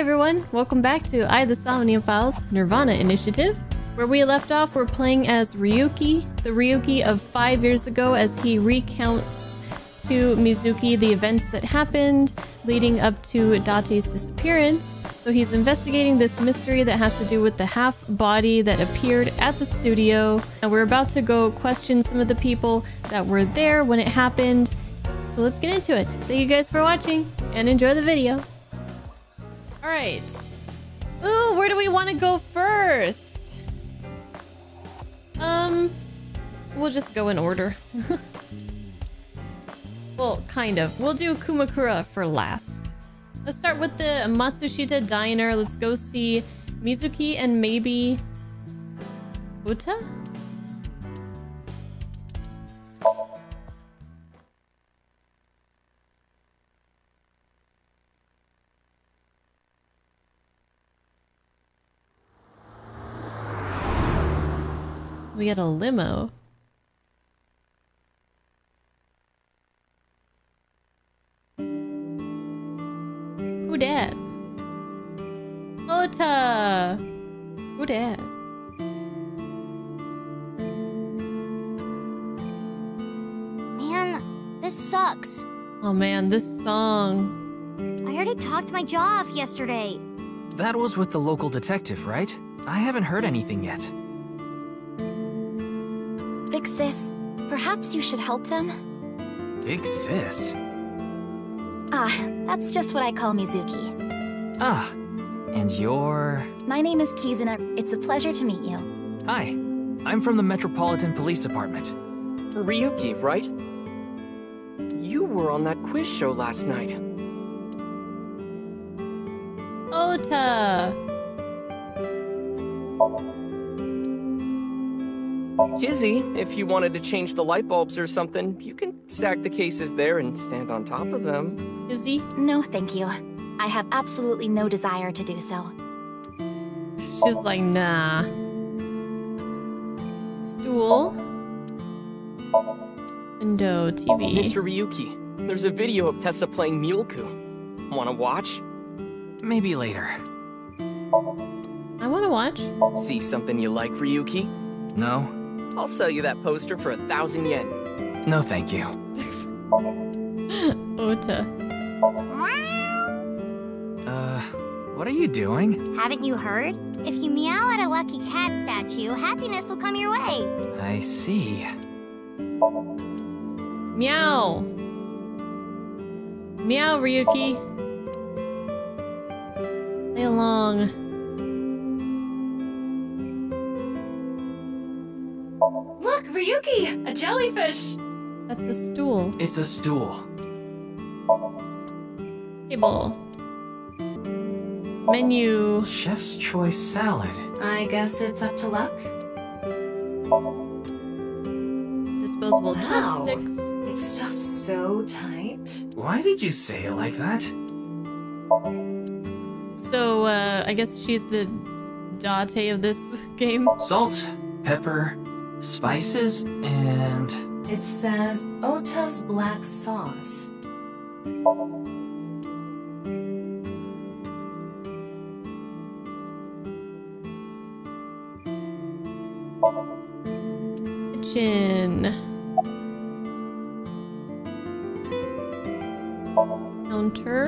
Hi everyone, welcome back to I, the Somnium Files Nirvana Initiative. Where we left off, we're playing as Ryuki, the Ryuki of 5 years ago, as he recounts to Mizuki the events that happened leading up to Date's disappearance. So he's investigating this mystery that has to do with the half body that appeared at the studio. And we're about to go question some of the people that were there when it happened. So let's get into it. Thank you guys for watching and enjoy the video. Alright. Ooh, where do we want to go first? We'll just go in order. Well, kind of. We'll do Kumakura for last. Let's start with the Matsushita Diner. Let's go see Mizuki and maybe... Uta? We got a limo. Who dat? Ota! Who dat? Man, this sucks. Oh man, this song. I heard it talked my jaw off yesterday. That was with the local detective, right? I haven't heard anything yet. Big Sis, perhaps you should help them? Big Sis? Ah, that's just what I call Mizuki. Ah, and you're... My name is Kizuna. It's a pleasure to meet you. Hi, I'm from the Metropolitan Police Department. Ryuki, right? You were on that quiz show last night. Ota! Kizzy, if you wanted to change the light bulbs or something, you can stack the cases there and stand on top of them. Kizzy? No, thank you. I have absolutely no desire to do so. She's like, nah. Stool. Window TV. Mr. Ryuki, there's a video of Tessa playing Mulku. Wanna watch? Maybe later. I wanna watch. See something you like, Ryuki? No. I'll sell you that poster for 1,000 yen. No, thank you. Ota. What are you doing? Haven't you heard? If you meow at a lucky cat statue, happiness will come your way. I see. Meow. Meow, Ryuki. Play along. Look, Ryuki! A jellyfish! That's a stool. It's a stool. Table. Menu. Chef's choice salad. I guess it's up to luck. Disposable chopsticks. It's stuffed so tight. Why did you say it like that? So, I guess she's the Date of this game. Salt, pepper, spices, and... It says, Ota's black sauce. Kitchen. Counter.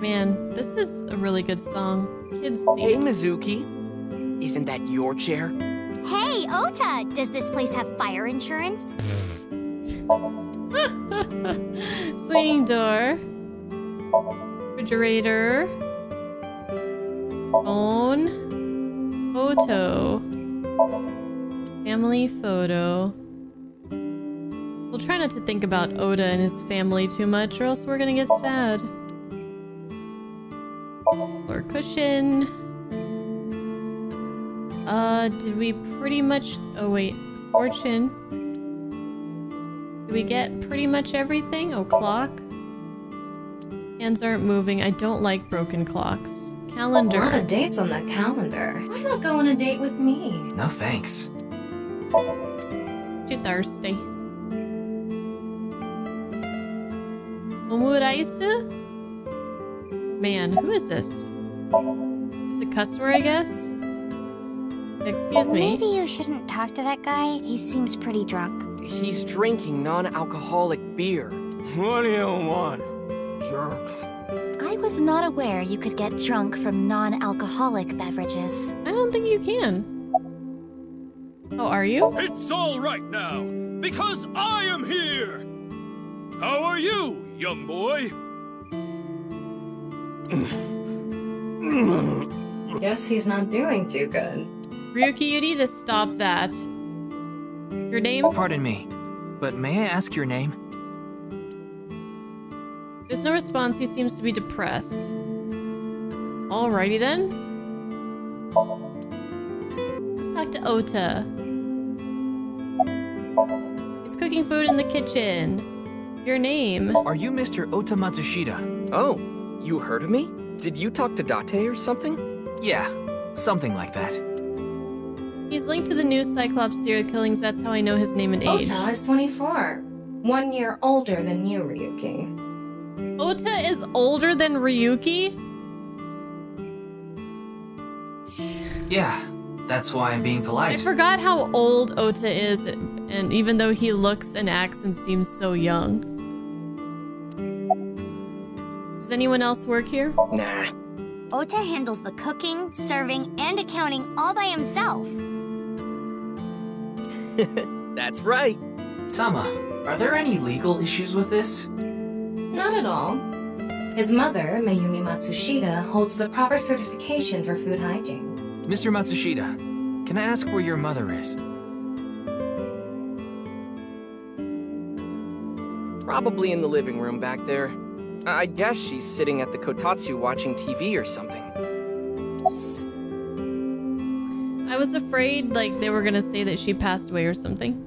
Man, this is a really good song. Kids see it. Hey, Mizuki. Isn't that your chair? Hey, Ota! Does this place have fire insurance? Swinging door. Refrigerator. Phone. Photo. Family photo. We'll try not to think about Ota and his family too much, or else we're gonna get sad. Or cushion. Did we pretty much... Oh, wait. Fortune. Did we get pretty much everything? Oh, clock. Hands aren't moving. I don't like broken clocks. Calendar. A lot of dates on the calendar. Why not go on a date with me? No, thanks. Too thirsty. Omuraisu? Man, who is this? Is it a customer, I guess? Excuse me. Maybe you shouldn't talk to that guy. He seems pretty drunk. He's drinking non-alcoholic beer. What do you want, jerk? I was not aware you could get drunk from non-alcoholic beverages. I don't think you can. Oh, are you? It's all right now, because I am here! How are you, young boy? Guess he's not doing too good. Ryuki, you need to stop that. Your name? Pardon me, but may I ask your name? There's no response. He seems to be depressed. Alrighty then. Let's talk to Ota. He's cooking food in the kitchen. Your name? Are you Mr. Ota Matsushita? Oh, you heard of me? Did you talk to Date or something? Yeah, something like that. He's linked to the new Cyclops Zero killings, that's how I know his name and age. Ota is 24. 1 year older than you, Ryuki. Ota is older than Ryuki? Yeah, that's why I'm being polite. I forgot how old Ota is, and even though he looks and acts and seems so young. Does anyone else work here? Nah. Ota handles the cooking, serving, and accounting all by himself. That's right. Tama, are there any legal issues with this? Not at all. His mother, Mayumi Matsushita, holds the proper certification for food hygiene. Mr. Matsushita, can I ask where your mother is? Probably in the living room back there. I guess she's sitting at the Kotatsu watching TV or something. I was afraid, like, they were gonna say that she passed away or something.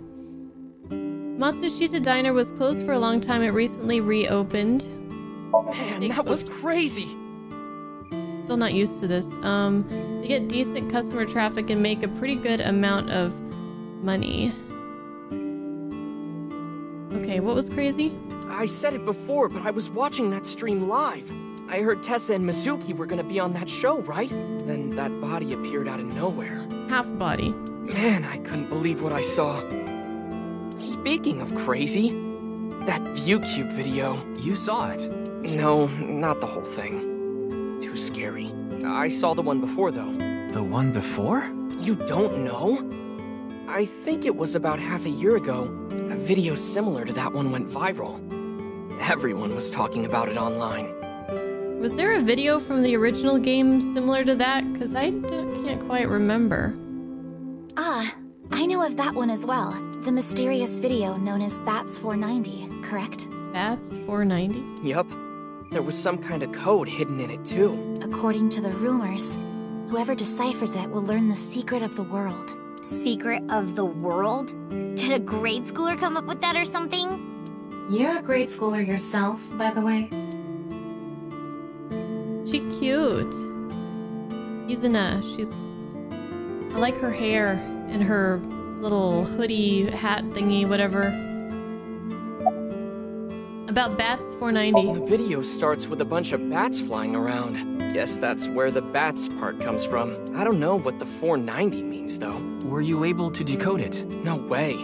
Matsushita Diner was closed for a long time. It recently reopened. Man, that was crazy! Still not used to this. They get decent customer traffic and make a pretty good amount of money. Okay, what was crazy? I said it before, but I was watching that stream live. I heard Tessa and Mizuki were gonna be on that show, right? Then that body appeared out of nowhere. Half body. Man, I couldn't believe what I saw. Speaking of crazy, that ViewCube video. You saw it? No, not the whole thing. Too scary. I saw the one before, though. The one before? You don't know? I think it was about half a year ago, a video similar to that one went viral. Everyone was talking about it online. Was there a video from the original game similar to that? Because I can't quite remember. Ah, I know of that one as well. The mysterious video known as Bats 490, correct? Bats 490? Yep. There was some kind of code hidden in it too. According to the rumors, whoever deciphers it will learn the secret of the world. Secret of the world? Did a grade schooler come up with that or something? You're a grade schooler yourself, by the way. She cute. Kizuna, she's... I like her hair and her little hoodie, hat thingy, whatever. About Bats 490. The video starts with a bunch of bats flying around. Guess that's where the bats part comes from. I don't know what the 490 means, though. Were you able to decode it? No way.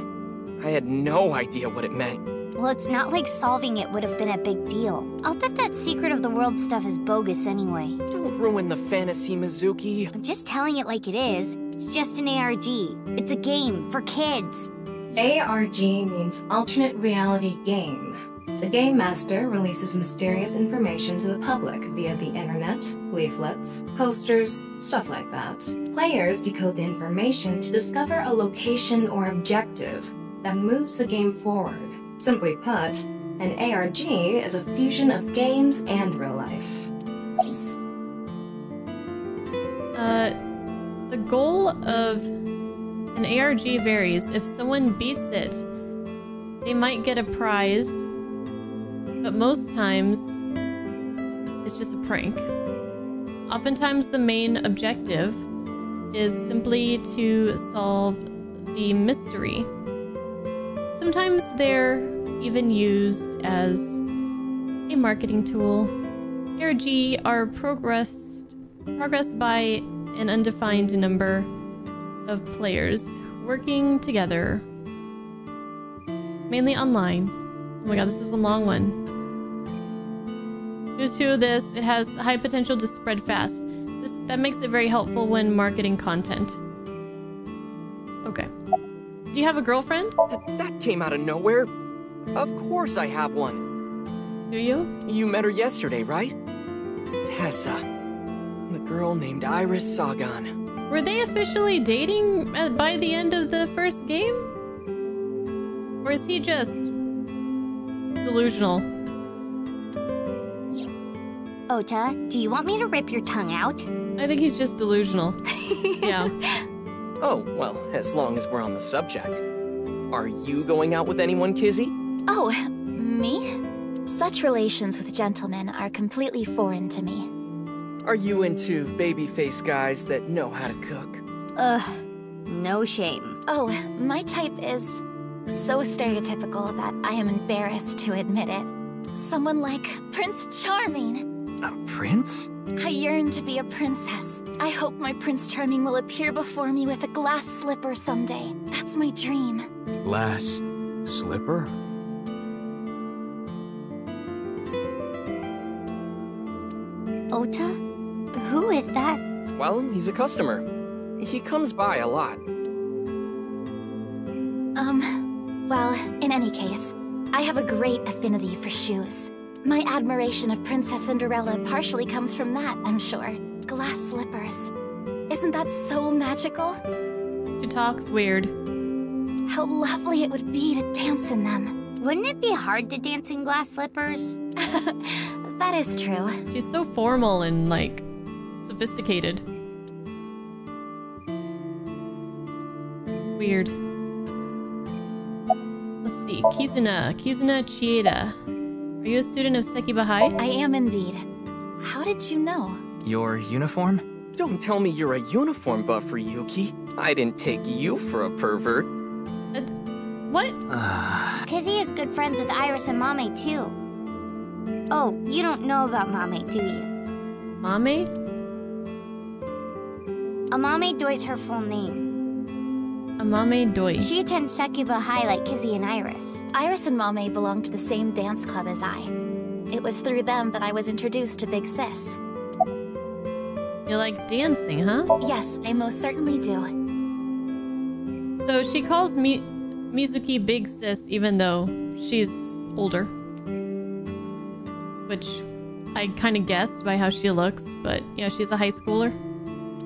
I had no idea what it meant. Well, it's not like solving it would have been a big deal. I'll bet that secret of the world stuff is bogus anyway. Don't ruin the fantasy, Mizuki. I'm just telling it like it is. It's just an ARG. It's a game for kids. ARG means alternate reality game. The game master releases mysterious information to the public via the internet, leaflets, posters, stuff like that. Players decode the information to discover a location or objective that moves the game forward. Simply put, an ARG is a fusion of games and real life. The goal of an ARG varies. If someone beats it, they might get a prize, but most times it's just a prank. Oftentimes the main objective is simply to solve the mystery. Sometimes they're even used as a marketing tool. ARG are progressed by an undefined number of players working together, mainly online. Oh my god, this is a long one. Due to this, it has high potential to spread fast. That makes it very helpful when marketing content. Okay. Do you have a girlfriend? That came out of nowhere. Of course I have one. Do you? You met her yesterday, right? Tessa. The girl named Iris Sagan. Were they officially dating by the end of the first game? Or is he just delusional? Ota, do you want me to rip your tongue out? I think he's just delusional. Yeah. Oh, well, as long as we're on the subject. Are you going out with anyone, Kizzy? Oh, me? Such relations with gentlemen are completely foreign to me. Are you into baby-faced guys that know how to cook? Ugh, no shame. Oh, my type is so stereotypical that I am embarrassed to admit it. Someone like Prince Charming. A prince? I yearn to be a princess. I hope my Prince Charming will appear before me with a glass slipper someday. That's my dream. Glass slipper? Ota? Who is that? Well, he's a customer. He comes by a lot. Well, in any case, I have a great affinity for shoes. My admiration of Princess Cinderella partially comes from that, I'm sure. Glass slippers. Isn't that so magical? She talks weird. How lovely it would be to dance in them. Wouldn't it be hard to dance in glass slippers? That is true. She's so formal and, like, sophisticated. Weird. Let's see. Kizuna Chieda. Are you a student of Sekibahai? I am indeed. How did you know? Your uniform? Don't tell me you're a uniform buff, Ryuki. I didn't take you for a pervert. What? Kizzy is good friends with Iris and Mame, too. Oh, you don't know about Mame, do you? Mame? Amame Doi's her full name. Amame Doi. She attends Sekiba High like Kizzy and Iris. Iris and Mame belong to the same dance club as I. It was through them that I was introduced to Big Sis. You like dancing, huh? Yes, I most certainly do. So she calls Mizuki Big Sis even though she's older. Which I kind of guessed by how she looks, but yeah, she's a high schooler.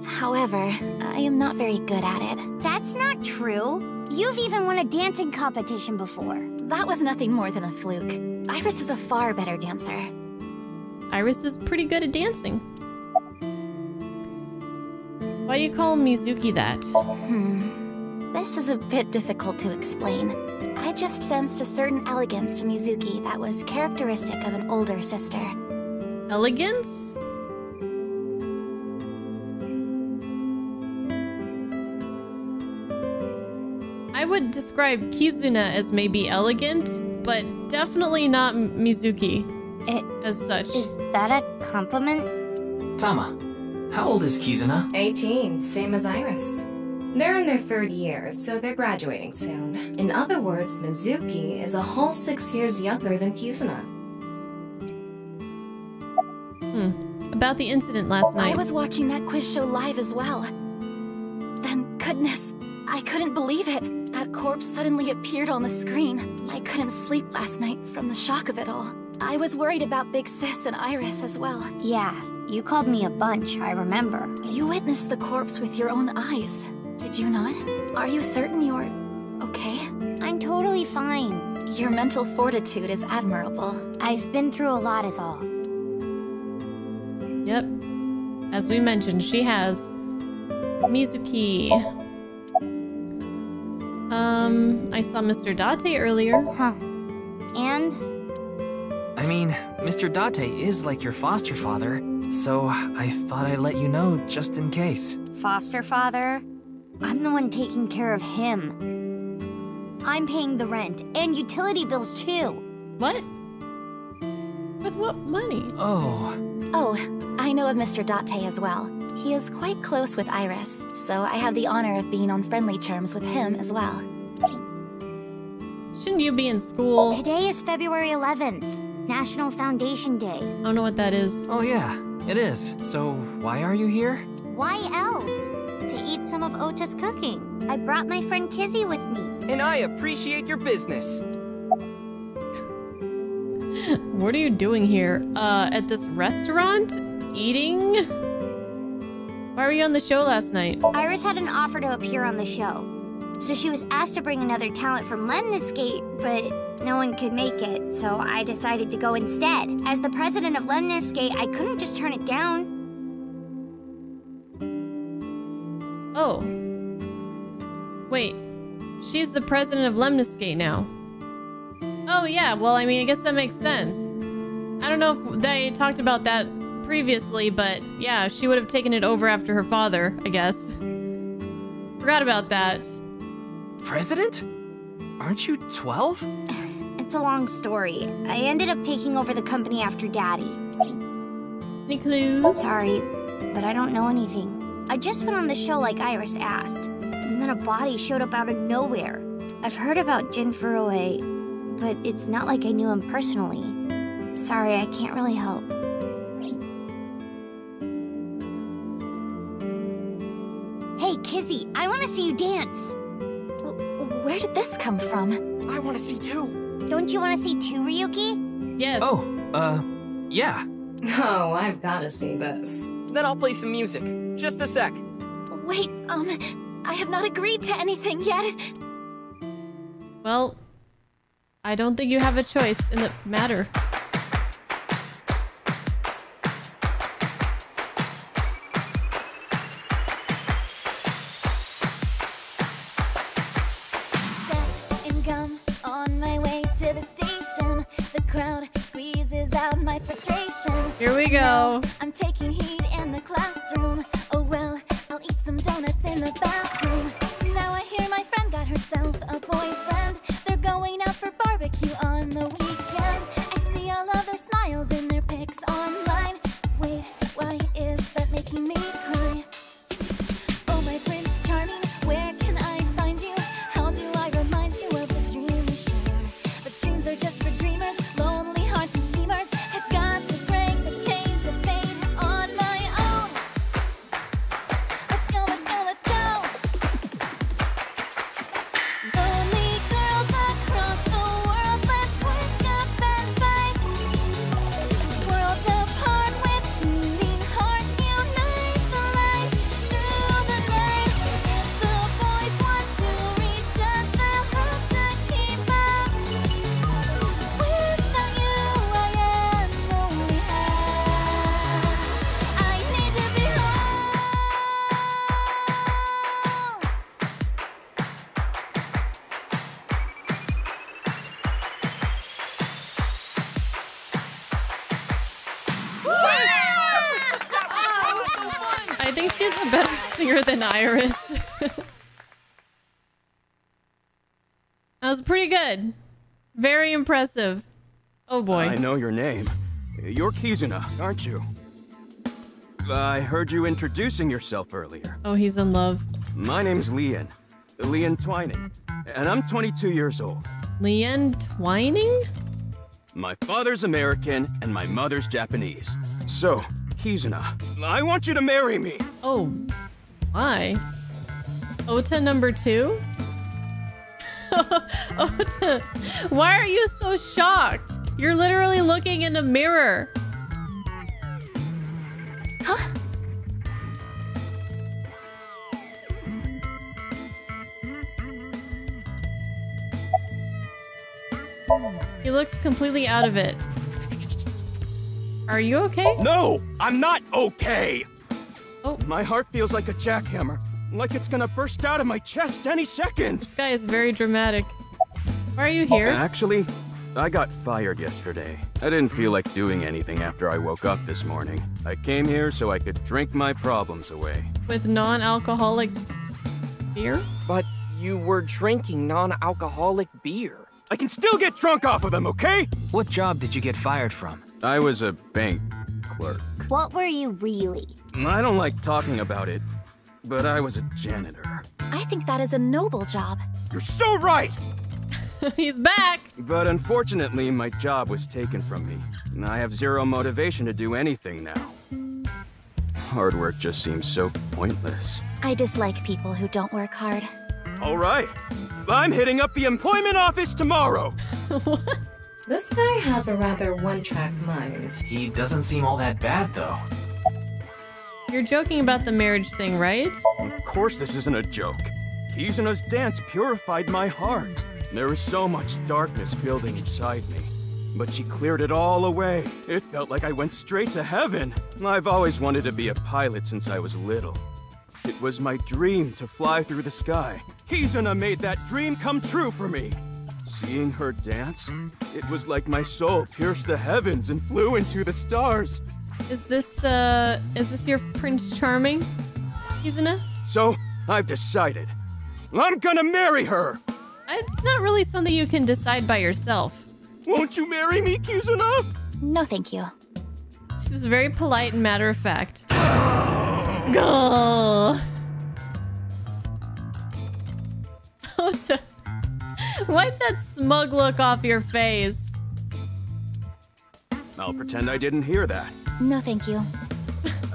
However, I am not very good at it. That's not true. You've even won a dancing competition before. That was nothing more than a fluke. Iris is a far better dancer. Iris is pretty good at dancing. Why do you call Mizuki that? This is a bit difficult to explain. I just sensed a certain elegance to Mizuki that was characteristic of an older sister. Elegance? I would describe Kizuna as maybe elegant, but definitely not Mizuki as such. Is that a compliment? Tama, how old is Kizuna? 18, same as Iris. They're in their third year, so they're graduating soon. In other words, Mizuki is a whole 6 years younger than Kizuna. About the incident last night. I was watching that quiz show live as well. Then, goodness, I couldn't believe it. That corpse suddenly appeared on the screen. I couldn't sleep last night from the shock of it all. I was worried about Big Sis and Iris as well. Yeah, you called me a bunch, I remember. You witnessed the corpse with your own eyes. Did you not? Are you certain you're okay? I'm totally fine. Your mental fortitude is admirable. I've been through a lot is all. Yep. As we mentioned, she has. Mizuki. I saw Mr. Date earlier. Huh. And? I mean, Mr. Date is like your foster father, so I thought I'd let you know just in case. Foster father? I'm the one taking care of him. I'm paying the rent and utility bills too. What? With what money? Oh, Oh, I know of Mr. Date as well. He is quite close with Iris, so I have the honor of being on friendly terms with him as well. Shouldn't you be in school? Today is February 11th, National Foundation Day. I don't know what that is. Oh yeah, it is. So why are you here? Why else? To eat some of Ota's cooking. I brought my friend Kizzy with me. And I appreciate your business. What are you doing here? At this restaurant? Eating? Why were you on the show last night? Iris had an offer to appear on the show. So she was asked to bring another talent from Lemniscate, but no one could make it, so I decided to go instead. As the president of Lemniscate, I couldn't just turn it down. Oh. Wait. She's the president of Lemniscate now. Oh yeah, well I mean, I guess that makes sense. I don't know if they talked about that previously, but yeah, she would have taken it over after her father, I guess. Forgot about that. President? Aren't you 12? It's a long story. I ended up taking over the company after Daddy. Any clues? Sorry, but I don't know anything. I just went on the show like Iris asked, and then a body showed up out of nowhere. I've heard about Jin Furue, but it's not like I knew him personally. Sorry, I can't really help. Hey, Kizzy, I want to see you dance. Where did this come from? I want to see too. Don't you want to see too, Ryuki? Yes. Oh, yeah. Oh, I've got to see this. Then I'll play some music. Just a sec. Wait, I have not agreed to anything yet. Well, I don't think you have a choice in the matter. Here we go. I'm taking heat in the classroom. Oh well, I'll eat some donuts in the bathroom. Now I hear my friend got herself a boyfriend. They're going out for barbecue on the weekend. I see all of their smiles in their pics online. Wait, why is that making me cry? Oh, my prince charming, where can I find you? How do I remind you of the dream we share? But dreams are just for dreamers, lonely hearts and schemers. Than Iris. That was pretty good. Very impressive. Oh boy. I know your name. You're Kizuna, aren't you? I heard you introducing yourself earlier. Oh, he's in love. My name's Lien Twining, and I'm 22 years old. Lien Twining? My father's American and my mother's Japanese. So, Kizuna, I want you to marry me. Oh. Why? Ota number 2? Ota, why are you so shocked? You're literally looking in a mirror. Huh? He looks completely out of it. Are you okay? No, I'm not okay. Oh. My heart feels like a jackhammer, like it's gonna burst out of my chest any second. This guy is very dramatic. Why are you here? Actually, I got fired yesterday. I didn't feel like doing anything after I woke up this morning. I came here so I could drink my problems away. With non-alcoholic beer? But you were drinking non-alcoholic beer. I can still get drunk off of them, okay? What job did you get fired from? I was a bank clerk. What were you really? I don't like talking about it, but I was a janitor. I think that is a noble job. You're so right! He's back! But unfortunately, my job was taken from me, and I have zero motivation to do anything now. Hard work just seems so pointless. I dislike people who don't work hard. All right. I'm hitting up the employment office tomorrow. This guy has a rather one-track mind. He doesn't seem all that bad, though. You're joking about the marriage thing, right? Of course this isn't a joke. Kizuna's dance purified my heart. There was so much darkness building inside me, but she cleared it all away. It felt like I went straight to heaven. I've always wanted to be a pilot since I was little. It was my dream to fly through the sky. Kizuna made that dream come true for me. Seeing her dance, it was like my soul pierced the heavens and flew into the stars. Is this your Prince Charming, Kizuna? So, I've decided. I'm gonna marry her! It's not really something you can decide by yourself. Won't you marry me, Kizuna? No, thank you. She's very polite and matter of fact. Go. Wipe that smug look off your face. I'll pretend I didn't hear that. No, thank you.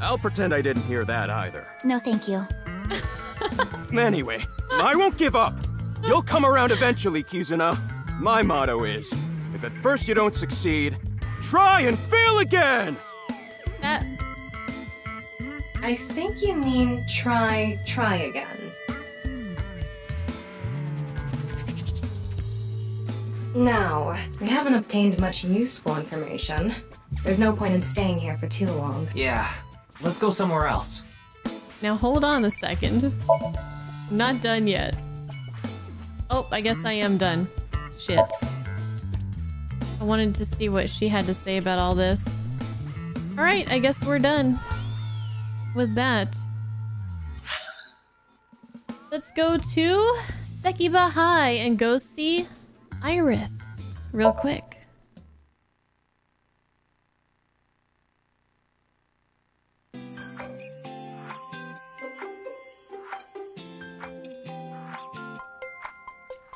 I'll pretend I didn't hear that either. No, thank you. Anyway, I won't give up. You'll come around eventually, Kizuna. My motto is, if at first you don't succeed, try and fail again! I think you mean try again. Now, we haven't obtained much useful information. There's no point in staying here for too long. Yeah, let's go somewhere else. Now hold on a second. I'm not done yet. Oh, I guess I am done. Shit. I wanted to see what she had to say about all this. Alright, I guess we're done. With that, let's go to Sekiba High and go see Iris real quick.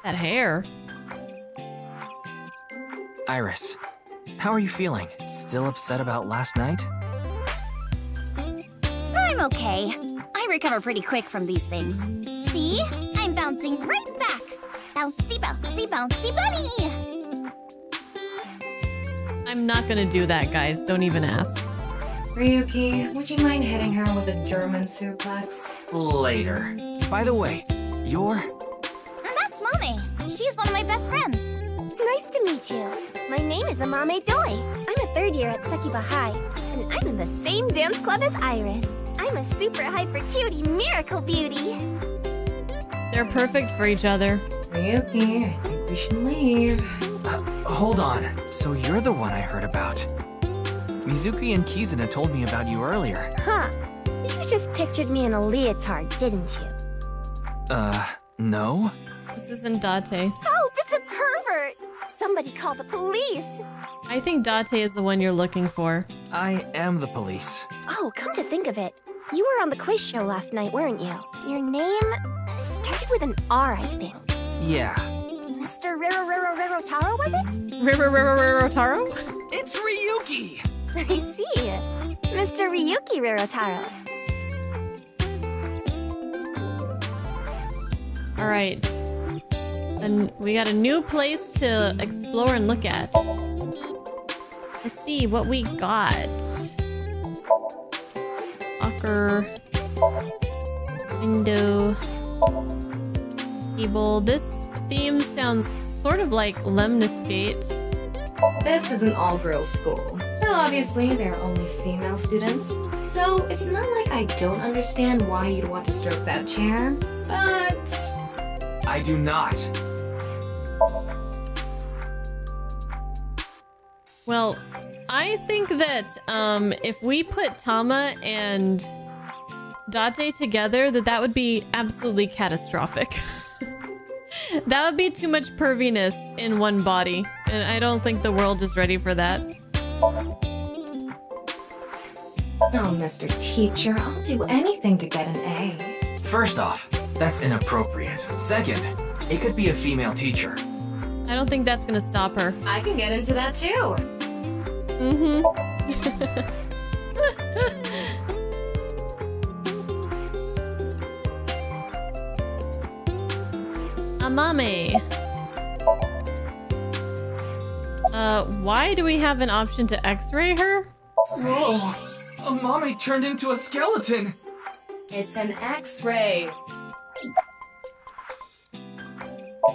That hair. Iris, how are you feeling? Still upset about last night? I'm okay. I recover pretty quick from these things. See? I'm bouncing right back. Bouncy, bouncy, bouncy bunny! I'm not gonna do that, guys. Don't even ask. Ryuki, would you mind hitting her with a German suplex? Later. By the way, you're... That's Mame. She's one of my best friends. Nice to meet you. My name is Amame Doi. I'm a third year at Sekiba High, and I'm in the same dance club as Iris. I'm a super hyper cutie miracle beauty. They're perfect for each other. Ryuki, I think we should leave. Hold on. So you're the one I heard about. Mizuki and Kizuna told me about you earlier. Huh. You just pictured me in a leotard, didn't you? No. This isn't Date. Help! It's a pervert! Somebody call the police! I think Date is the one you're looking for. I am the police. Oh, come to think of it. You were on the quiz show last night, weren't you? Your name started with an R, I think. Yeah. Mr. Riroraro Taro, was it? Riroraro Taro? It's Ryuki! I see. Mr. Ryuki Rirotaro. Alright. And we got a new place to explore and look at. Let's see what we got. Locker. Window. Table. This theme sounds sort of like Lemniscate. This is an all-girls school, so obviously there are only female students. So it's not like I don't understand why you'd want to stroke that chair, but... I do not. Well, I think that if we put Tama and Date together, that would be absolutely catastrophic. That would be too much perviness in one body, and I don't think the world is ready for that. Oh, Mr. Teacher, I'll do anything to get an A. First off, that's inappropriate. Second, it could be a female teacher. I don't think that's gonna stop her. I can get into that too. Amame. Why do we have an option to x-ray her? Whoa, Amame turned into a skeleton. It's an x-ray.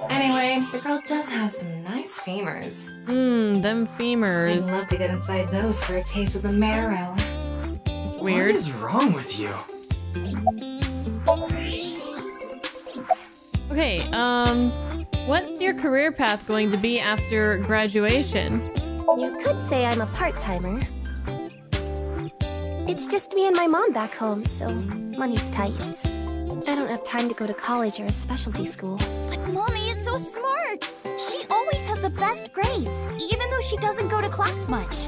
Anyway, the girl does have some nice femurs. Mmm, them femurs. I'd love to get inside those for a taste of the marrow. It's weird. What is wrong with you? Okay, what's your career path going to be after graduation? You could say I'm a part-timer. It's just me and my mom back home, so money's tight. I don't have time to go to college or a specialty school. But Mommy is so smart! She always has the best grades, even though she doesn't go to class much.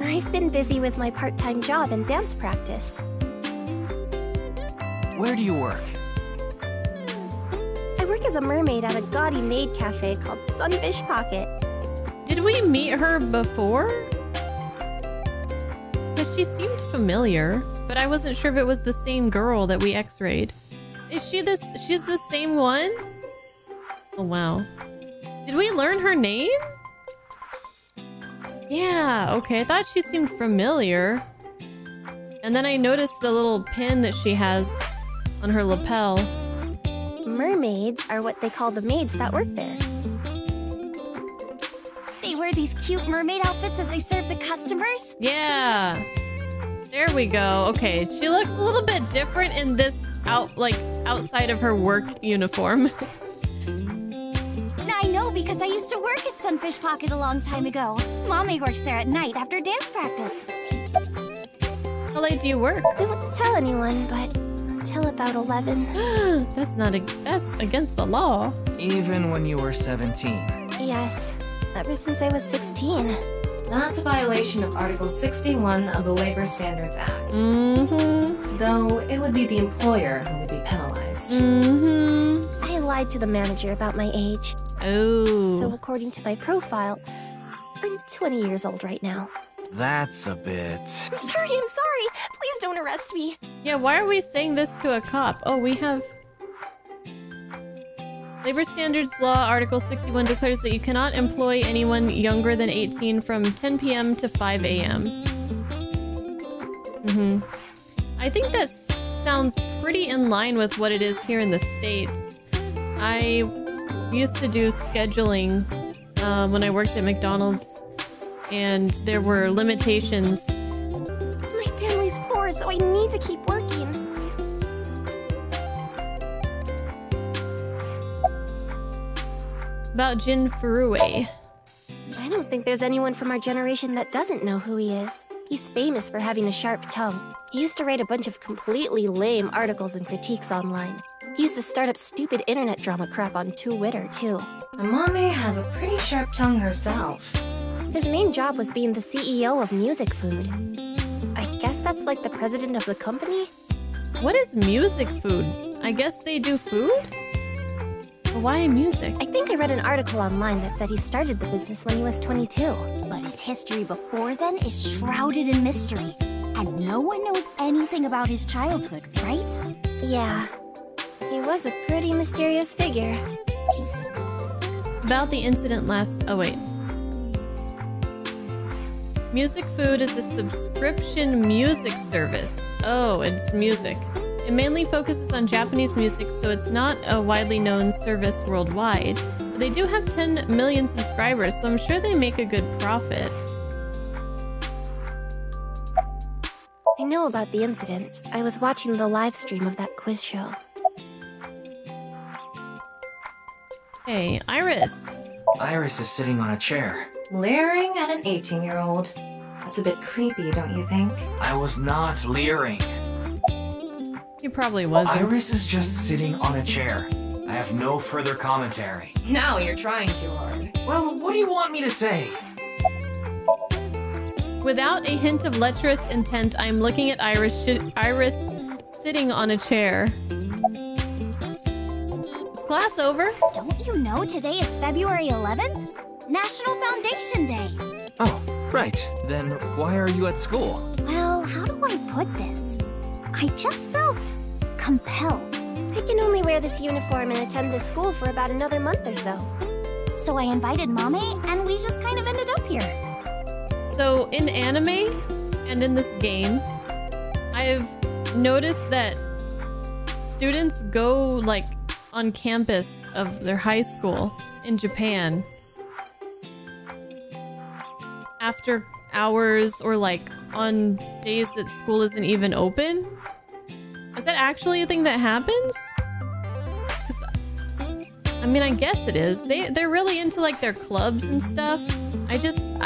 I've been busy with my part-time job and dance practice. Where do you work? I work as a mermaid at a gaudy maid cafe called Sunfish Pocket. Did we meet her before? Because she seemed familiar. But I wasn't sure if it was the same girl that we x-rayed. Is she this? She's the same one? Oh, wow. Did we learn her name? Yeah, okay. I thought she seemed familiar. And then I noticed the little pin that she has on her lapel. Mermaids are what they call the maids that work there. They wear these cute mermaid outfits as they serve the customers? Yeah. There we go. Okay, she looks a little bit different in this outside of her work uniform. I know because I used to work at Sunfish Pocket a long time ago. Mommy works there at night after dance practice. How late do you work? Don't tell anyone, but until about 11. That's against the law. Even when you were 17. Yes, ever since I was 16. That's a violation of Article 61 of the Labor Standards Act. Mm-hmm. Though it would be the employer who would be penalized. Mm-hmm. I lied to the manager about my age. Oh. So according to my profile, I'm 20 years old right now. That's a bit... Sorry, I'm sorry. Please don't arrest me. Yeah, why are we saying this to a cop? Oh, we have... Labor Standards Law Article 61 declares that you cannot employ anyone younger than 18 from 10 p.m. to 5 a.m. I think that sounds pretty in line with what it is here in the States. I used to do scheduling when I worked at McDonald's, and there were limitations. My family's poor, so I need to keep working. About Jin Furue. I don't think there's anyone from our generation that doesn't know who he is. He's famous for having a sharp tongue. He used to write a bunch of completely lame articles and critiques online. He used to start up stupid internet drama crap on Twitter, too. Amame has a pretty sharp tongue herself. His main job was being the CEO of Music Food. I guess that's like the president of the company? What is Music Food? I guess they do food? Why music? I think I read an article online that said he started the business when he was 22. But his history before then is shrouded in mystery. And no one knows anything about his childhood, right? Yeah. He was a pretty mysterious figure. About the incident last... Oh, wait. Music Food is a subscription music service. Oh, it's music. It mainly focuses on Japanese music, so it's not a widely known service worldwide. But they do have 10 million subscribers, so I'm sure they make a good profit. I know about the incident. I was watching the live stream of that quiz show. Hey, Iris. Iris is sitting on a chair. Leering at an 18-year-old. That's a bit creepy, don't you think? I was not leering. He probably wasn't. Iris is just sitting on a chair. I have no further commentary. Now you're trying too hard. Well, what do you want me to say? Without a hint of lecherous intent, I'm looking at Iris sitting on a chair. Is class over? Don't you know today is February 11th? National Foundation Day. Oh, right. Then why are you at school? Well, how do I put this? I just felt compelled. I can only wear this uniform and attend this school for about another month or so. So I invited Mame, and we just kind of ended up here. So in anime and in this game, I've noticed that students go like on campus of their high school in Japan after hours or like on days that school isn't even open. Is that actually a thing that happens? 'Cause, I mean, I guess it is. They're really into like their clubs and stuff.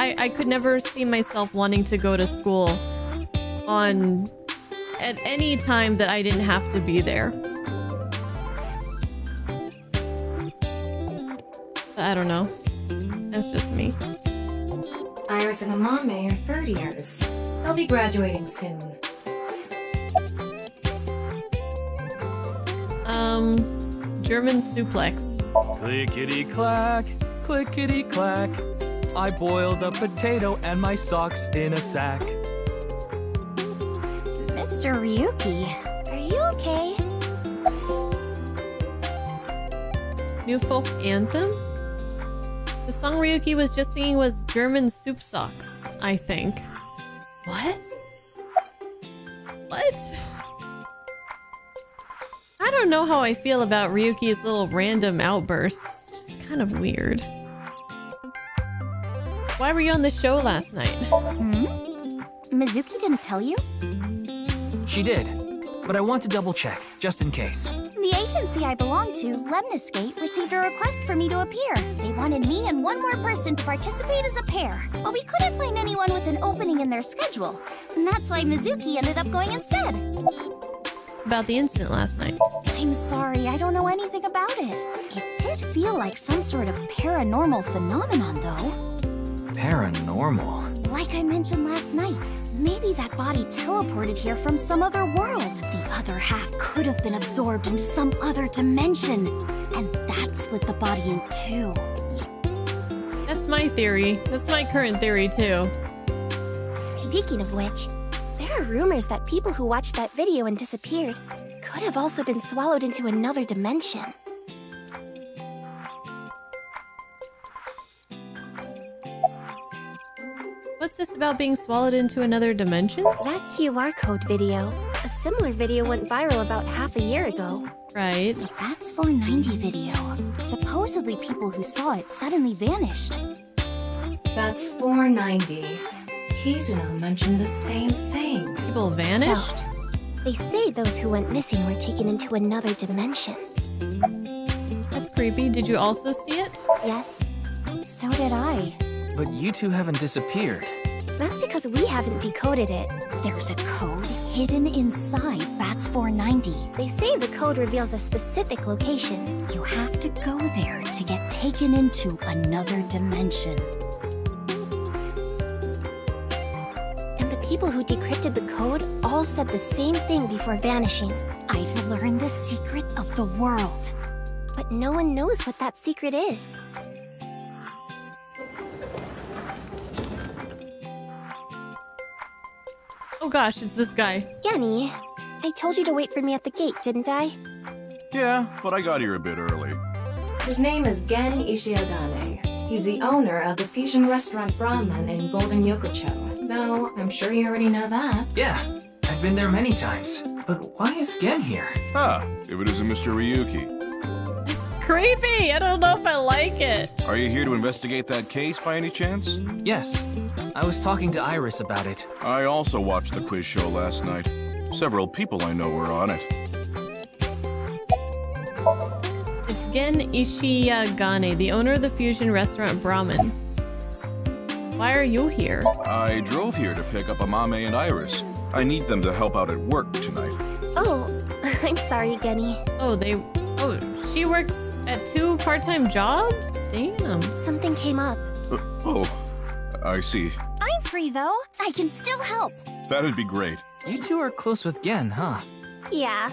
I could never see myself wanting to go to school at any time that I didn't have to be there. I don't know. That's just me. Iris and Amame are third years. They'll be graduating soon. German suplex. Clickety clack, clickety clack. I boiled a potato and my socks in a sack. Mr. Ryuki, are you okay? New folk anthem? The song Ryuki was just singing was German soup socks, I think. What? What? I don't know how I feel about Ryuki's little random outbursts. It's just kind of weird. Why were you on the show last night? Hmm? Mizuki didn't tell you? She did, but I want to double check, just in case. The agency I belong to, Lemniscate, received a request for me to appear. They wanted me and one more person to participate as a pair, but we couldn't find anyone with an opening in their schedule. And that's why Mizuki ended up going instead. About the incident last night. I'm sorry, I don't know anything about it. It did feel like some sort of paranormal phenomenon, though. Paranormal. Like I mentioned last night, maybe that body teleported here from some other world. The other half could have been absorbed into some other dimension, and that split the body in two. That's my theory. That's my current theory, too. Speaking of which, there are rumors that people who watched that video and disappeared could have also been swallowed into another dimension. What's this about being swallowed into another dimension? That QR code video. A similar video went viral about half a year ago. Right. The Bats 490 video. Supposedly people who saw it suddenly vanished. Bats 490. Kizuna mentioned the same thing. People vanished? So, they say those who went missing were taken into another dimension. That's creepy. Did you also see it? Yes. So did I. But you two haven't disappeared. That's because we haven't decoded it. There's a code hidden inside Bats 490. They say the code reveals a specific location. You have to go there to get taken into another dimension. And the people who decrypted the code all said the same thing before vanishing. I've learned the secret of the world. But no one knows what that secret is. Oh gosh, it's this guy. Genny, I told you to wait for me at the gate, didn't I? Yeah, but I got here a bit early. His name is Gen Ishiyagane. He's the owner of the fusion restaurant Brahman in Golden Yokocho. Though, I'm sure you already know that. Yeah, I've been there many times. But why is Gen here? Ah, if it isn't Mr. Ryuki. It's creepy! I don't know if I like it. Are you here to investigate that case by any chance? Yes. I was talking to Iris about it. I also watched the quiz show last night. Several people I know were on it. It's Gen Ishiyagane, the owner of the fusion restaurant Brahman. Why are you here? I drove here to pick up Amame and Iris. I need them to help out at work tonight. Oh, I'm sorry, Genny. Oh, she works at 2 part-time jobs? Damn. Something came up. I see. I'm free, though. I can still help. That'd be great. You two are close with Gen, huh? Yeah.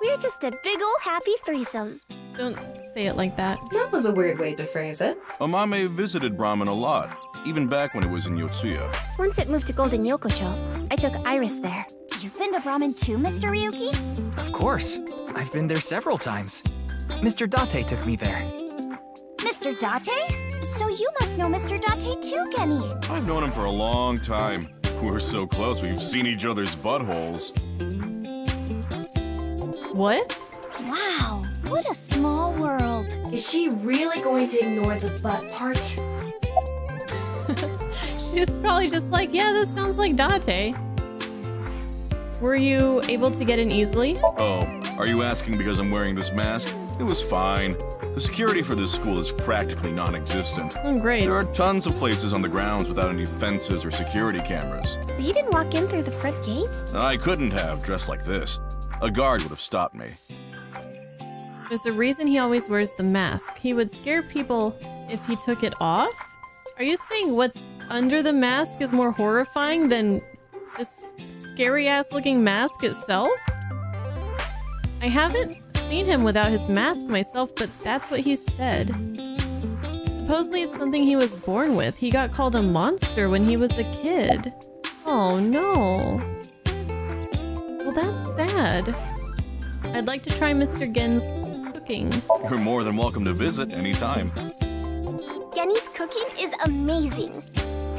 We're just a big ol' happy threesome. Don't say it like that. That was a weird way to phrase it. Amame visited Brahman a lot, even back when it was in Yotsuya. Once it moved to Golden Yokocho, I took Iris there. You've been to Brahman too, Mr. Ryuki? Of course. I've been there several times. Mr. Date took me there. Mr. Date? So you must know Mr. Date too, Genny. I've known him for a long time. We're so close, we've seen each other's buttholes. What? Wow, what a small world. Is she really going to ignore the butt part? She's probably just like, yeah, this sounds like Date. Were you able to get in easily? Oh, are you asking because I'm wearing this mask? It was fine. The security for this school is practically non-existent. Oh, great. There are tons of places on the grounds without any fences or security cameras. So you didn't walk in through the front gate? I couldn't have, dressed like this. A guard would have stopped me. There's a reason he always wears the mask. He would scare people if he took it off? Are you saying what's under the mask is more horrifying than this scary-ass looking mask itself? I haven't seen him without his mask myself, but that's what he said. Supposedly it's something he was born with. He got called a monster when he was a kid. Oh no. Well, that's sad. I'd like to try Mr. Gen's cooking. You're more than welcome to visit anytime. Genny's cooking is amazing.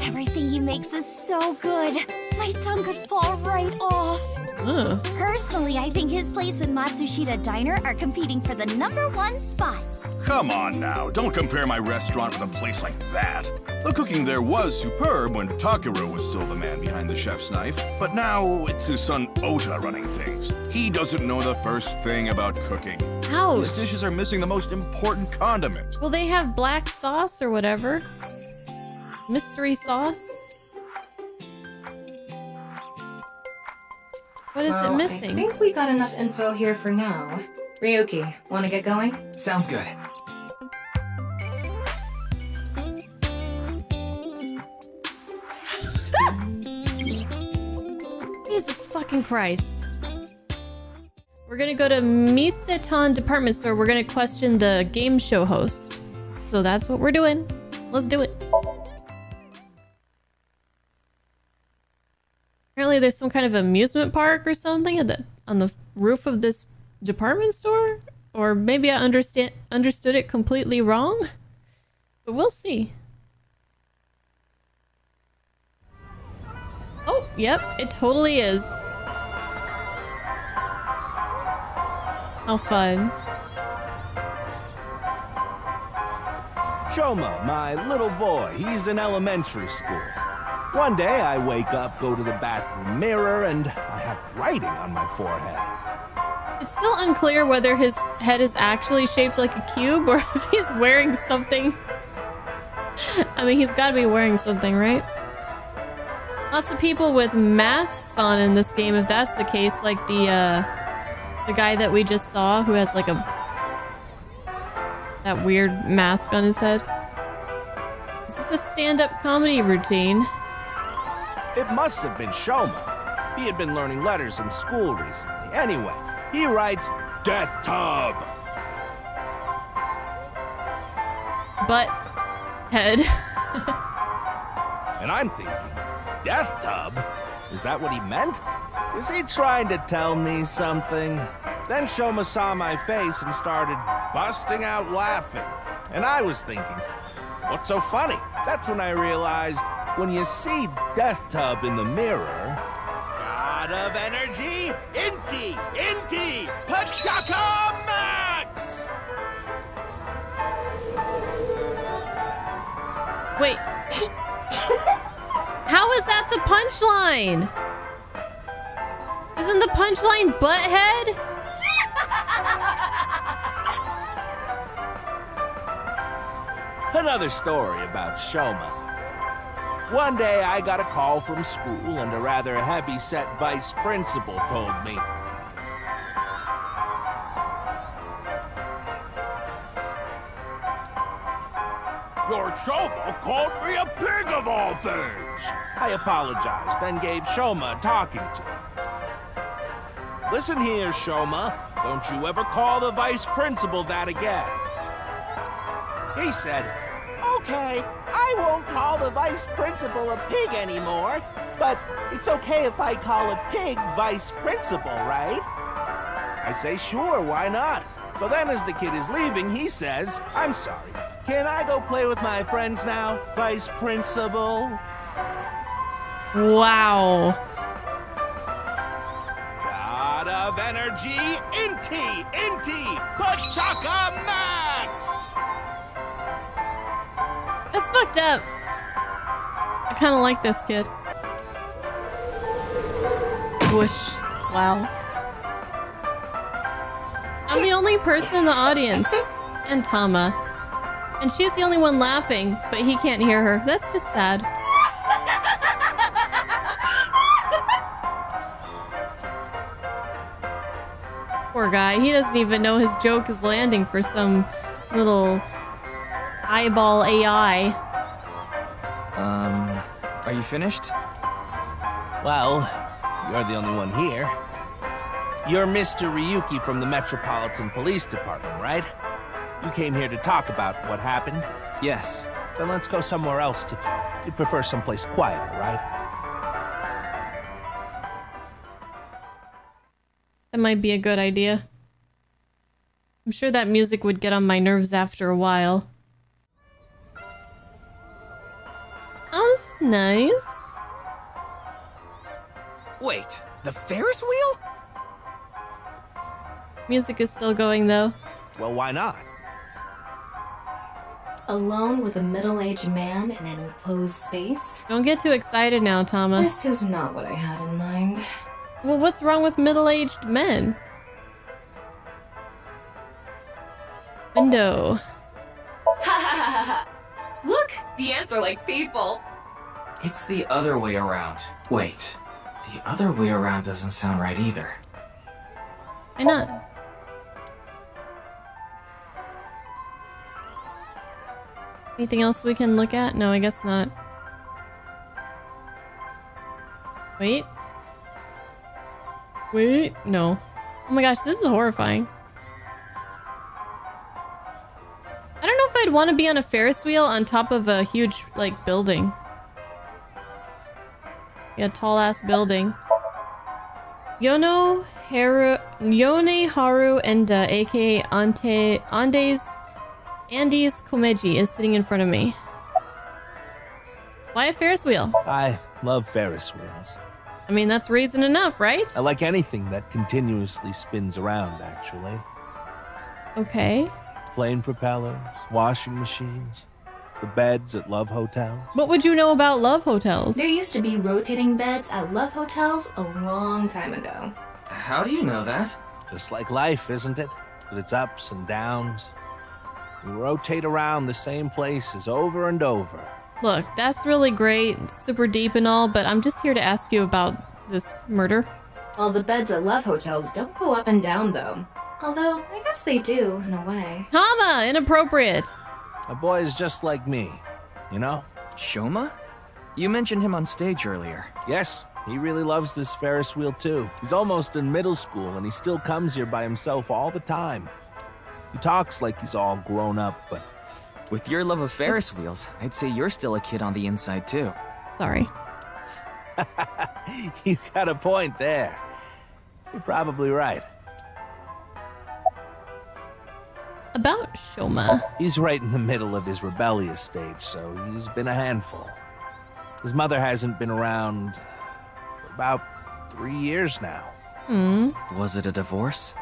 Everything he makes is so good. My tongue could fall right off. Ugh. Personally, I think his place and Matsushita Diner are competing for the #1 spot. Come on now, don't compare my restaurant with a place like that. The cooking there was superb when Takeru was still the man behind the chef's knife, but now it's his son Ota running things. He doesn't know the first thing about cooking. Ouch. His dishes are missing the most important condiment. Well, they have black sauce or whatever. Mystery sauce? What is it missing? I think we got enough info here for now. Ryuki, want to get going? Sounds good. Jesus fucking Christ. We're gonna go to Mitsetan department store. We're gonna question the game show host. So that's what we're doing. Let's do it. Apparently there's some kind of amusement park or something at the, on the roof of this department store? Or maybe I understood it completely wrong? But we'll see. Oh, yep, it totally is. How fun. Shoma, my little boy, he's in elementary school. One day, I wake up, go to the bathroom mirror, and I have writing on my forehead. It's still unclear whether his head is actually shaped like a cube or if he's wearing something. I mean, he's gotta be wearing something, right? Lots of people with masks on in this game, if that's the case, like the guy that we just saw who has like a... that weird mask on his head. Is this a stand-up comedy routine? It must have been Shoma. He had been learning letters in school recently. Anyway, he writes Death Tub. Butt head. And I'm thinking, Death Tub? Is that what he meant? Is he trying to tell me something? Then Shoma saw my face and started busting out laughing. And I was thinking, what's so funny? That's when I realized, when you see Death Tub in the mirror... God of Energy, Inti, Pachaka Max! Wait. How is that the punchline? Isn't the punchline butthead? Another story about Shoma. One day, I got a call from school, and a rather heavy-set vice principal told me. Your Shoma called me a pig of all things! I apologized, then gave Shoma a talking to. Listen here, Shoma. Don't you ever call the vice principal that again. He said, okay, I won't call the vice principal a pig anymore, but it's okay if I call a pig vice principal, right? I say, sure, why not? So then as the kid is leaving, he says, I'm sorry, can I go play with my friends now, vice principal? Wow. God of energy, inti, pachaka max! That's fucked up. I kind of like this kid. Whoosh. Wow. I'm the only person in the audience, and Tama, and she's the only one laughing, but he can't hear her. That's just sad. Poor guy, he doesn't even know his joke is landing for some little eyeball AI. Are you finished? Well, you're the only one here. You're Mr. Ryuki from the Metropolitan Police Department, right? You came here to talk about what happened? Yes. Then let's go somewhere else to talk. You'd prefer someplace quieter, right? That might be a good idea. I'm sure that music would get on my nerves after a while. Oh, this is nice. Wait, the Ferris wheel? Music is still going, though. Well, why not? Alone with a middle-aged man in an enclosed space? Don't get too excited now, Tama. This is not what I had in mind. Well, what's wrong with middle-aged men? Window. Look! The ants are like people! It's the other way around. Wait. The other way around doesn't sound right either. Why not? Anything else we can look at? No, I guess not. Wait. Wait, no. Oh my gosh, this is horrifying. I don't know if I'd want to be on a Ferris wheel on top of a huge, like, building. Yeah, tall-ass building. Yone Haru Enda, aka Andes Komeji, is sitting in front of me. Why a Ferris wheel? I love Ferris wheels. I mean, that's reason enough, right? I like anything that continuously spins around, actually. Okay. Plane propellers, washing machines, the beds at Love Hotels. What would you know about Love Hotels? There used to be rotating beds at Love Hotels a long time ago. How do you know that? Just like life, isn't it? With its ups and downs. We rotate around the same places over and over. Look, that's really great, super deep and all, but I'm just here to ask you about this murder. Well, the beds at Love Hotels don't go up and down, though. Although, I guess they do, in a way. Tama! Inappropriate! A boy is just like me, you know? Shoma? You mentioned him on stage earlier. Yes. He really loves this Ferris wheel, too. He's almost in middle school, and he still comes here by himself all the time. He talks like he's all grown up, but... With your love of Ferris wheels, I'd say you're still a kid on the inside, too. Sorry. You got a point there. You're probably right. About Shoma. He's right in the middle of his rebellious stage, so he's been a handful. His mother hasn't been around... about 3 years now. Was it a divorce?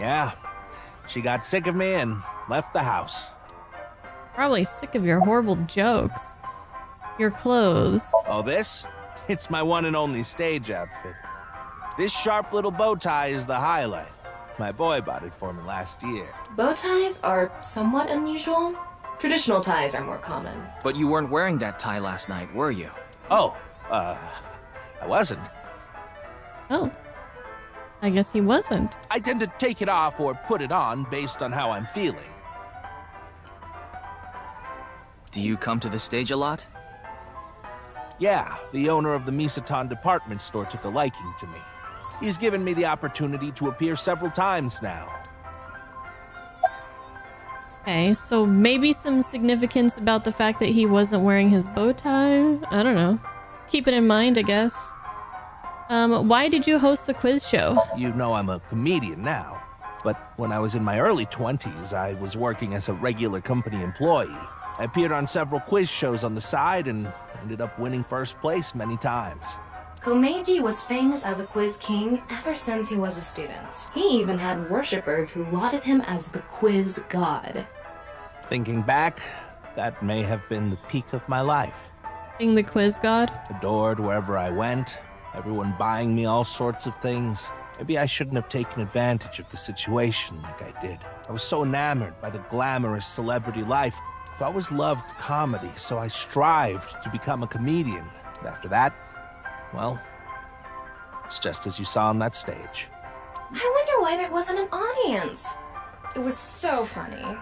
Yeah. She got sick of me and left the house. Probably sick of your horrible jokes. Your clothes. Oh, this? It's my one and only stage outfit. This sharp little bow tie is the highlight. My boy bought it for me last year. Bow ties are somewhat unusual. Traditional ties are more common. But you weren't wearing that tie last night, were you? Oh, I wasn't. Oh. I guess he wasn't. I tend to take it off or put it on based on how I'm feeling. Do you come to the stage a lot? Yeah, the owner of the Mitsetan department store took a liking to me. He's given me the opportunity to appear several times now. Okay, so maybe some significance about the fact that he wasn't wearing his bow tie? I don't know. Keep it in mind, I guess. Why did you host the quiz show? You know I'm a comedian now, but when I was in my early 20s, I was working as a regular company employee. I appeared on several quiz shows on the side and ended up winning first place many times. Komeji was famous as a quiz king ever since he was a student. He even had worshippers who lauded him as the quiz god. Thinking back, that may have been the peak of my life. Being the quiz god? Adored wherever I went, everyone buying me all sorts of things. Maybe I shouldn't have taken advantage of the situation like I did. I was so enamored by the glamorous celebrity life. I've always loved comedy, so I strived to become a comedian. And after that, well, it's just as you saw on that stage. I wonder why there wasn't an audience. It was so funny.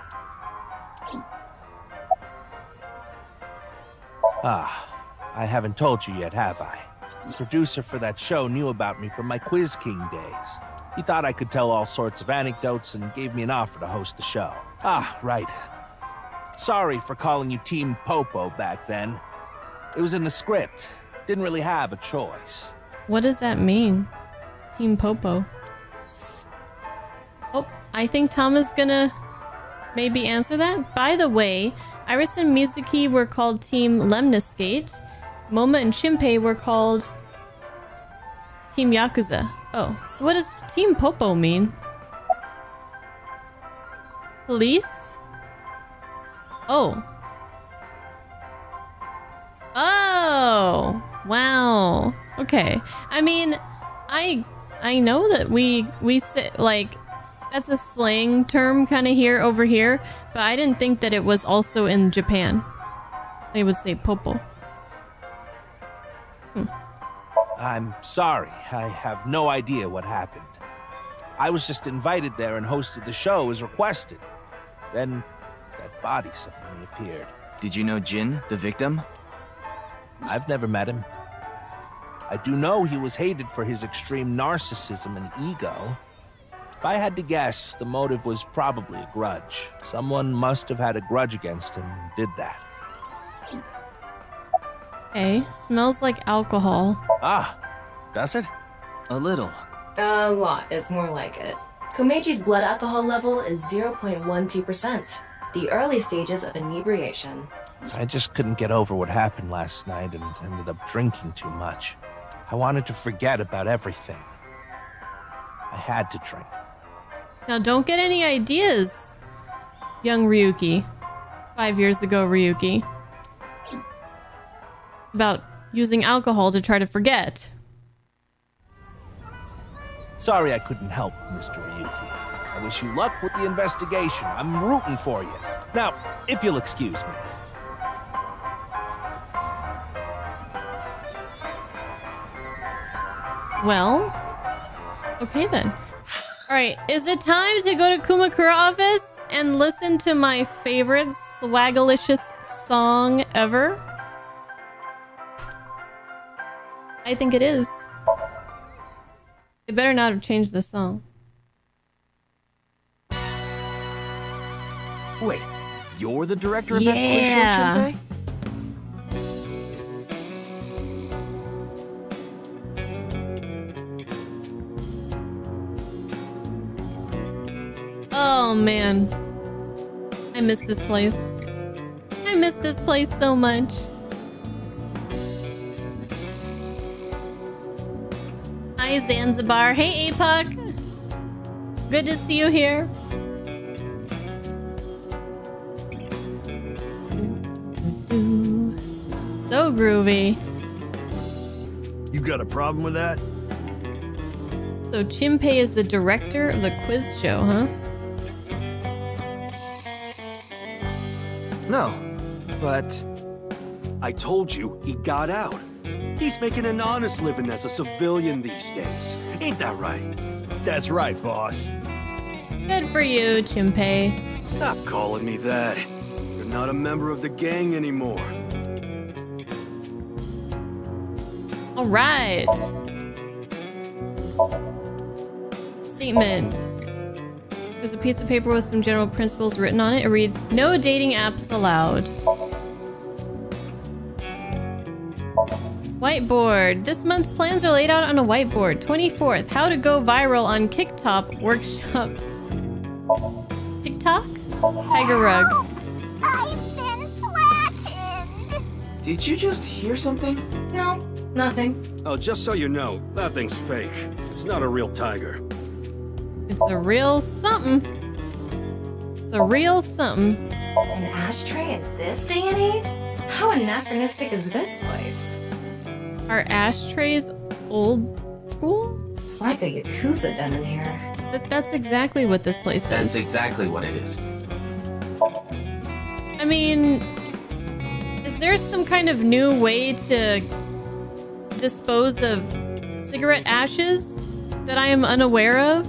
Ah, I haven't told you yet, have I? The producer for that show knew about me from my Quiz King days. He thought I could tell all sorts of anecdotes and gave me an offer to host the show. Ah, right. Sorry for calling you Team Popo back then. It was in the script. Didn't really have a choice. What does that mean? Team Popo. Oh, I think Tom is gonna maybe answer that. By the way, Iris and Mizuki were called Team Lemniscate. Moma and Chinpei were called Team Yakuza. Oh, so what does Team Popo mean? Police? Oh. Oh. Wow. Okay. I mean, I know that we sit like that's a slang term kind of here over here, but I didn't think that it was also in Japan. They would say popo. I'm sorry. I have no idea what happened. I was just invited there and hosted the show as requested. Then that body suddenly appeared. Did you know Jin, the victim? I've never met him. I do know he was hated for his extreme narcissism and ego. If I had to guess, the motive was probably a grudge. Someone must have had a grudge against him and did that. Okay, smells like alcohol. Ah, does it? A little. A lot is more like it. Komeji's blood alcohol level is 0.12%, the early stages of inebriation. I just couldn't get over what happened last night and ended up drinking too much. I wanted to forget about everything. I had to drink. Now don't get any ideas, young Ryuki. 5 years ago, Ryuki. About using alcohol to try to forget. Sorry I couldn't help, Mr. Ryuki. I wish you luck with the investigation. I'm rooting for you. Now, if you'll excuse me. Well, okay then. All right, is it time to go to Kumakura office and listen to my favorite swagalicious song ever? I think it is. They better not have changed the song. Wait, you're the director of that quiz show, Chinpei? Oh man, I miss this place. I miss this place so much. Hi Zanzibar, hey APOC. Good to see you here. So groovy. You got a problem with that? So Chinpei is the director of the quiz show, huh? No, but... I told you, he got out. He's making an honest living as a civilian these days. Ain't that right? That's right, boss. Good for you, Chinpei. Stop calling me that. You're not a member of the gang anymore. All right. Statement. There's a piece of paper with some general principles written on it. It reads, no dating apps allowed. Whiteboard. This month's plans are laid out on a whiteboard. 24th. How to go viral on TikTok workshop. TikTok? Tiger Rug. I've been flattened. Did you just hear something? No, nothing. Oh, just so you know, that thing's fake. It's not a real tiger. It's a real something. It's a real something. An ashtray at this day and age? How anachronistic is this place? Are ashtrays old school? It's like a Yakuza den in here. That's exactly what this place is. That's exactly what it is. I mean, is there some kind of new way to dispose of cigarette ashes that I am unaware of?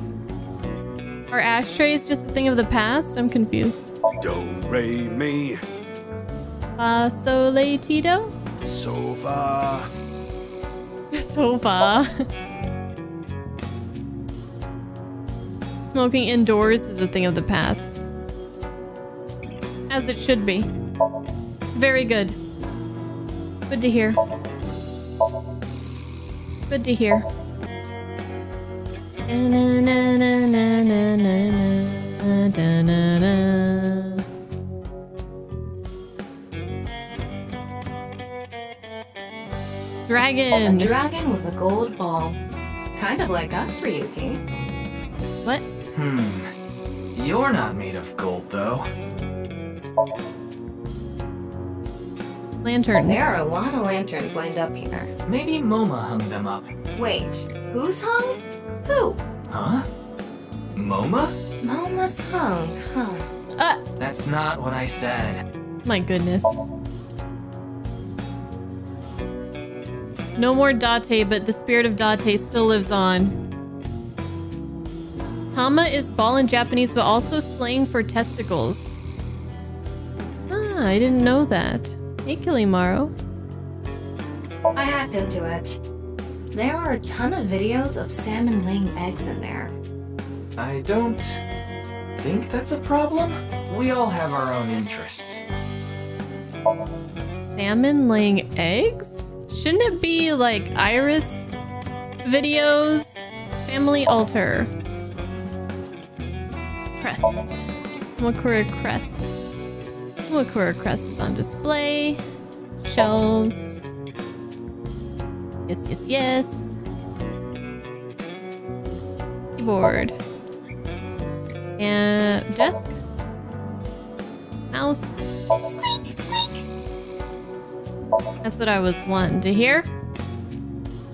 Are ashtrays just a thing of the past? I'm confused. Do, re, mi. Fa, so, le, ti, do? Sofa. Sofa. Smoking indoors is a thing of the past. As it should be. Very good. Good to hear. Good to hear. Dragon! A dragon with a gold ball. Kind of like us, Ryuki. What? You're not made of gold, though. Lanterns. There are a lot of lanterns lined up here. Maybe MoMA hung them up. Wait, who's hung? Who? Huh? MoMA? MoMA's hung, huh? That's not what I said. My goodness. No more Date, but the spirit of Date still lives on. Tama is ball in Japanese, but also slang for testicles. Ah, I didn't know that. Hey, Kilimaro. I hacked into it. There are a ton of videos of salmon laying eggs in there. I don't think that's a problem. We all have our own interests. Salmon laying eggs? Shouldn't it be like Iris videos? Family altar. Crest. Kumakura crest. Kumakura crest is on display. Shelves. Yes, yes, yes. Keyboard. And desk. Mouse. Squeak, squeak. That's what I was wanting to hear.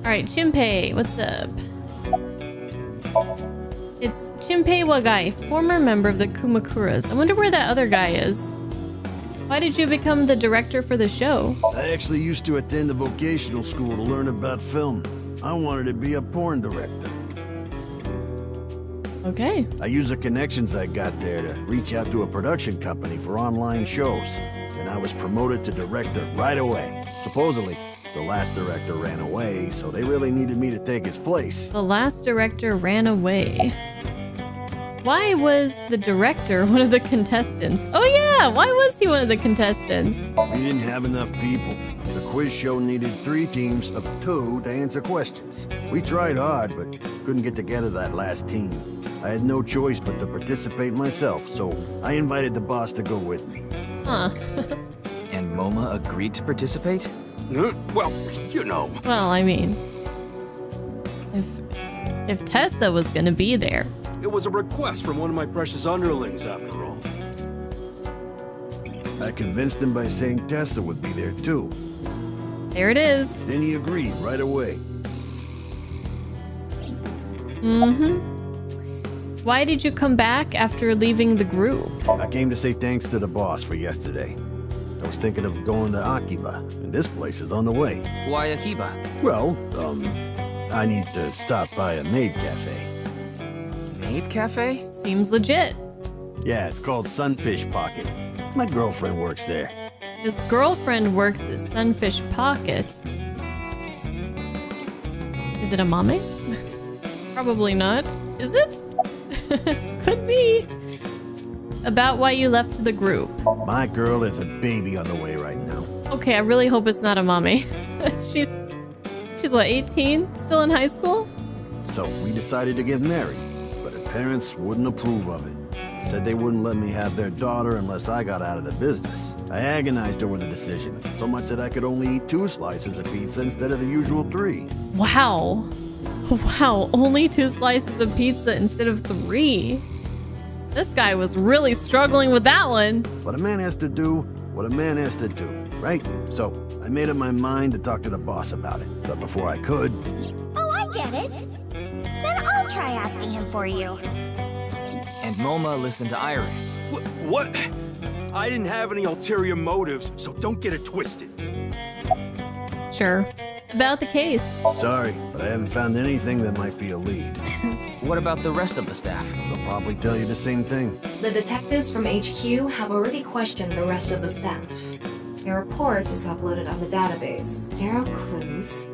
Alright, Chinpei, what's up? It's Chinpei Wagai, former member of the Kumakuras. I wonder where that other guy is. Why did you become the director for the show? I actually used to attend the vocational school to learn about film. I wanted to be a porn director. Okay. I used the connections I got there to reach out to a production company for online shows. And I was promoted to director right away. Supposedly. The last director ran away, so they really needed me to take his place. The last director ran away. Why was the director one of the contestants? Oh yeah, why was he one of the contestants? We didn't have enough people. The quiz show needed 3 teams of 2 to answer questions. We tried hard, but couldn't get together that last team. I had no choice but to participate myself, so I invited the boss to go with me. Huh. And MoMA agreed to participate? Well, you know. Well, I mean, if Tessa was gonna be there. It was a request from one of my precious underlings, after all. I convinced him by saying Tessa would be there, too. There it is. Then he agreed right away. Why did you come back after leaving the group? I came to say thanks to the boss for yesterday. I was thinking of going to Akiba, and this place is on the way. Why Akiba? Well, I need to stop by a maid cafe. Maid cafe? Seems legit. Yeah, it's called Sunfish Pocket. My girlfriend works there. His girlfriend works at Sunfish Pocket? it Amame? Probably not. Is it? Could be. About why you left the group. My girl is a baby on the way right now. Okay, I really hope it's not Amame. She's what, 18? Still in high school? So we decided to get married, but her parents wouldn't approve of it. Said they wouldn't let me have their daughter unless I got out of the business. I agonized over the decision, so much that I could only eat 2 slices of pizza instead of the usual 3. Wow. Wow, only 2 slices of pizza instead of 3. This guy was really struggling with that one. What a man has to do, what a man has to do, right? So I made up my mind to talk to the boss about it, but before I could... Oh, I get it. Then I'll try asking him for you. And MoMA listened to Iris. What? I didn't have any ulterior motives, so don't get it twisted. Sure. About the case. Sorry, but I haven't found anything that might be a lead. What about the rest of the staff? They'll probably tell you the same thing. The detectives from HQ have already questioned the rest of the staff. Your report is uploaded on the database. 0 clues.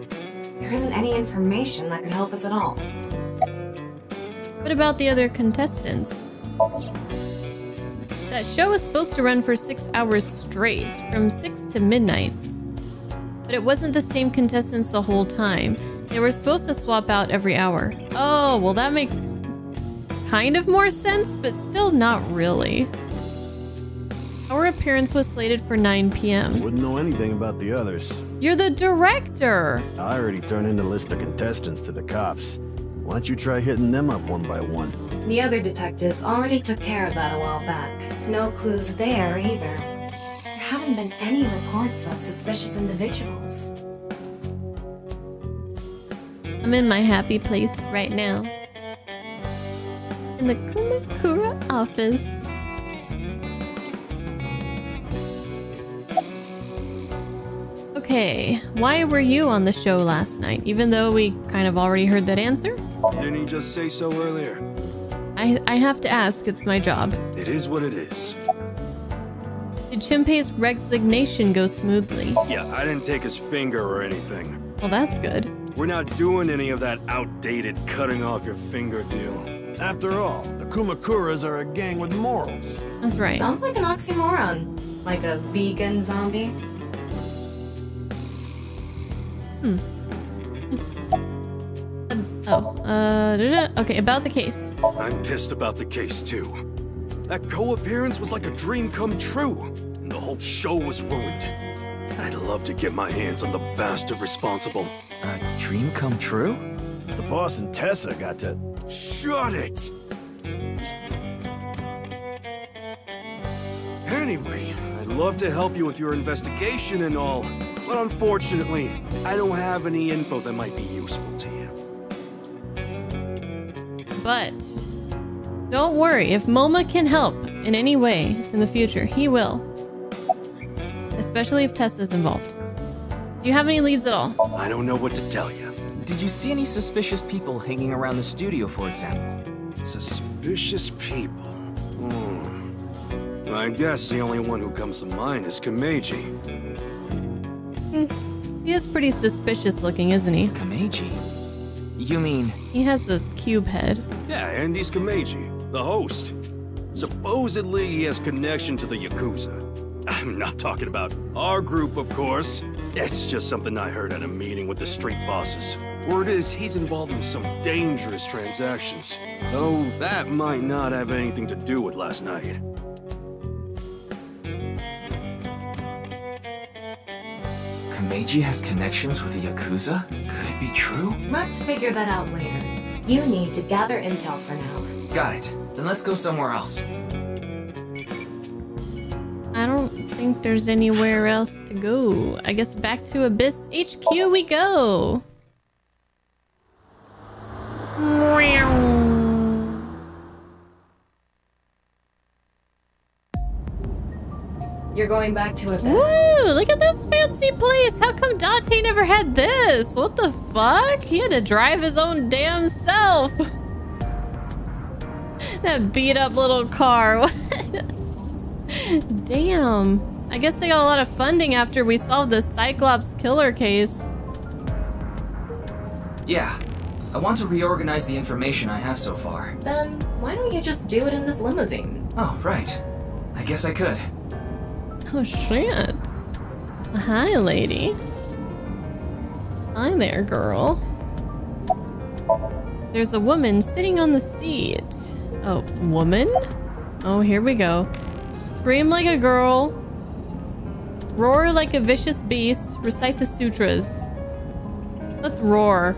There isn't any information that could help us at all. What about the other contestants? That show is supposed to run for 6 hours straight, from 6 to midnight. But it wasn't the same contestants the whole time. They were supposed to swap out every hour. Oh, well that makes kind of more sense, but still not really. Our appearance was slated for 9 p.m. Wouldn't know anything about the others. You're the director! I already turned in the list of contestants to the cops. Why don't you try hitting them up one by one? The other detectives already took care of that a while back. No clues there either. There haven't been any reports of suspicious individuals. I'm in my happy place right now. In the Kumakura office. Okay, why were you on the show last night, even though we kind of already heard that answer? Didn't he just say so earlier? I have to ask, it's my job. It is what it is. Did Chinpei's resignation go smoothly? Yeah, I didn't take his finger or anything. Well, that's good. We're not doing any of that outdated cutting off your finger deal. After all, the Kumakuras are a gang with morals. That's right. Sounds like an oxymoron. Like a vegan zombie. Okay, about the case. I'm pissed about the case, too. That co-appearance was like a dream come true. And the whole show was ruined. I'd love to get my hands on the bastard responsible. A dream come true? The boss and Tessa got to... Shut it! Anyway, I'd love to help you with your investigation and all, but unfortunately, I don't have any info that might be useful to you. But, don't worry, if MoMA can help in any way in the future, he will. Especially if Tessa's involved. Do you have any leads at all? I don't know what to tell you. Did you see any suspicious people hanging around the studio, for example? Suspicious people? I guess the only one who comes to mind is Komeji. He is pretty suspicious looking, isn't he? Komeji? You mean... He has a cube head. Yeah, and he's Komeji, the host. Supposedly he has connection to the Yakuza. I'm not talking about our group, of course. It's just something I heard at a meeting with the street bosses. Word is he's involved in some dangerous transactions. Though that might not have anything to do with last night. Komeji has connections with the Yakuza? Could it be true? Let's figure that out later. You need to gather intel for now. Got it. Then let's go somewhere else. I don't think there's anywhere else to go. I guess back to Abyss HQ we go. You're going back to Abyss. Woo! Look at this fancy place. How come Date never had this? What the fuck? He had to drive his own damn self. That beat up little car. What? Damn. I guess they got a lot of funding after we solved the Cyclops killer case. Yeah, I want to reorganize the information I have so far. Then why don't you just do it in this limousine? Oh, right. I guess I could. Oh, shit. Hi, lady. Hi there, girl. There's a woman sitting on the seat. Oh, woman? Oh, here we go. Scream like a girl. Roar like a vicious beast. Recite the sutras. Let's roar.